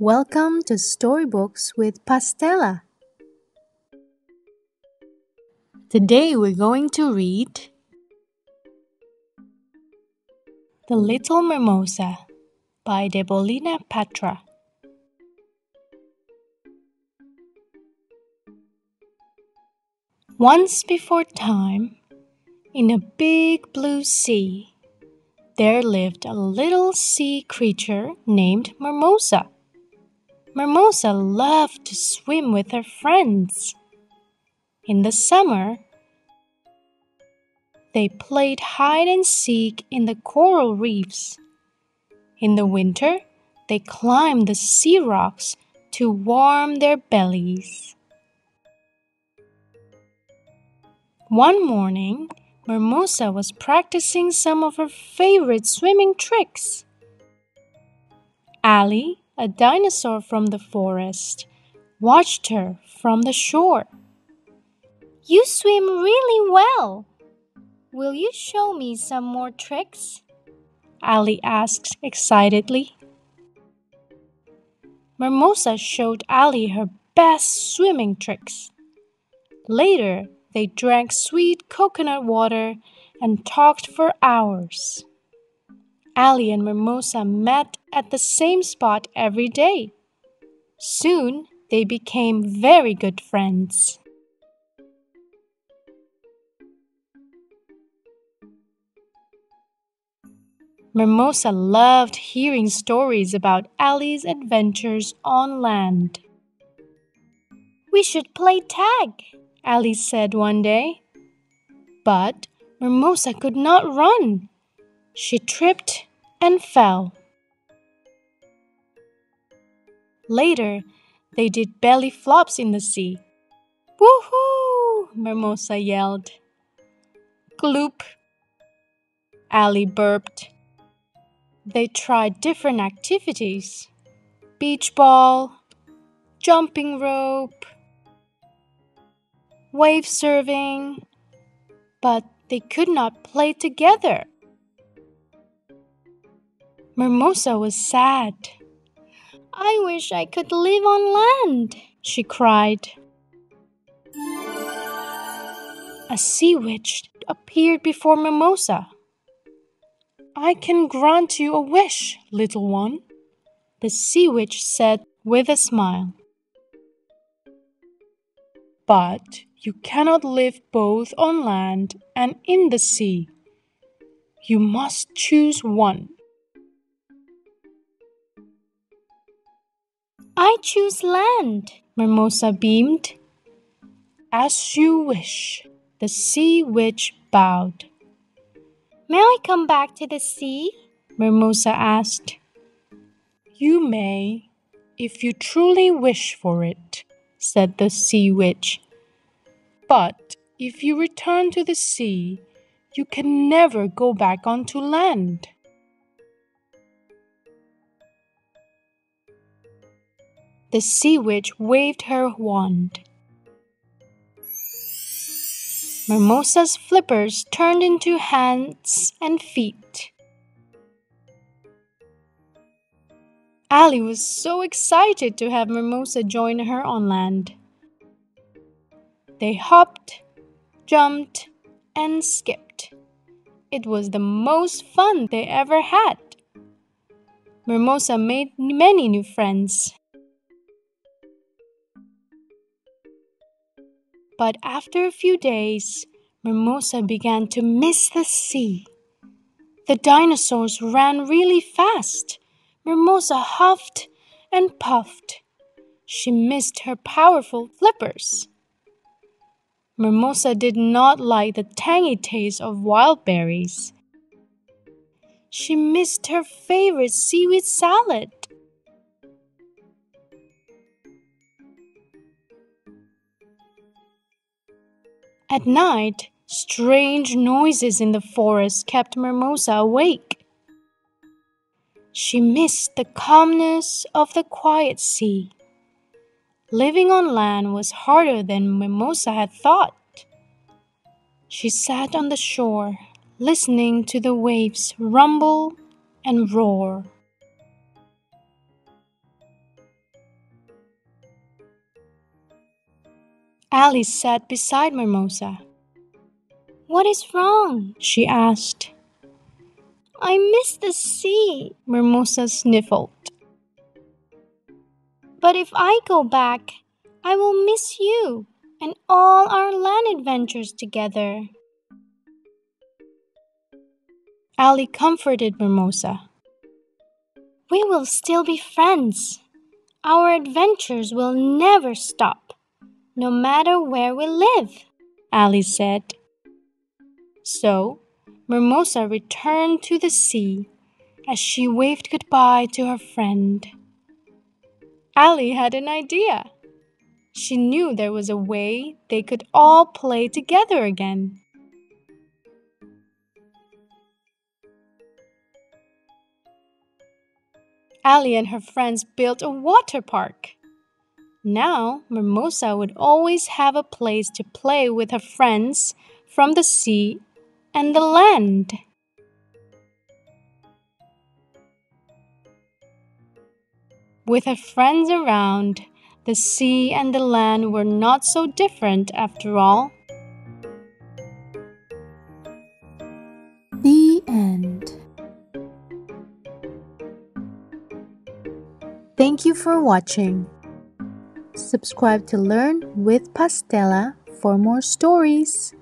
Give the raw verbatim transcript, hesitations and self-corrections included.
Welcome to Storybooks with Pastela. Today we're going to read The Little Mermosa by Debolina Patra. Once before time, in a big blue sea, there lived a little sea creature named Mermosa. Mermosa loved to swim with her friends. In the summer, they played hide and seek in the coral reefs. In the winter, they climbed the sea rocks to warm their bellies. One morning, Mermosa was practicing some of her favorite swimming tricks. Ali, a dinosaur from the forest, watched her from the shore. "You swim really well. Will you show me some more tricks?" Ali asked excitedly. Mermosa showed Ali her best swimming tricks. Later, they drank sweet coconut water and talked for hours. Ali and Mermosa met at the same spot every day. Soon, they became very good friends. Mermosa loved hearing stories about Ali's adventures on land. "We should play tag," Ali said one day. But Mermosa could not run. She tripped and fell. Later, they did belly flops in the sea. "Woohoo!" Mermosa yelled. "Gloop!" Ali burped. They tried different activities: beach ball, jumping rope, wave surfing, but they could not play together. Mermosa was sad. "I wish I could live on land," she cried. A sea witch appeared before Mermosa. "I can grant you a wish, little one," the sea witch said with a smile. "But you cannot live both on land and in the sea. You must choose one." "I choose land," Mermosa beamed. "As you wish," the sea witch bowed. "May I come back to the sea?" Mermosa asked. "You may, if you truly wish for it," said the sea witch. "But if you return to the sea, you can never go back onto land." The sea witch waved her wand. Mermosa's flippers turned into hands and feet. Ali was so excited to have Mermosa join her on land. They hopped, jumped, and skipped. It was the most fun they ever had. Mermosa made many new friends. But after a few days, Mermosa began to miss the sea. The dinosaurs ran really fast. Mermosa huffed and puffed. She missed her powerful flippers. Mermosa did not like the tangy taste of wild berries. She missed her favorite seaweed salad. At night, strange noises in the forest kept Mermosa awake. She missed the calmness of the quiet sea. Living on land was harder than Mermosa had thought. She sat on the shore, listening to the waves rumble and roar. Alice sat beside Mermosa. "What is wrong?" she asked. "I miss the sea," Mermosa sniffled. "But if I go back, I will miss you and all our land adventures together." Ali comforted Mermosa. "We will still be friends. Our adventures will never stop, no matter where we live," Ali said. So, Mermosa returned to the sea as she waved goodbye to her friend. Ali had an idea. She knew there was a way they could all play together again. Ali and her friends built a water park. Now, Mermosa would always have a place to play with her friends from the sea and the land. With her friends around, the sea and the land were not so different after all. The end. Thank you for watching. Subscribe to Learn with Pastela for more stories.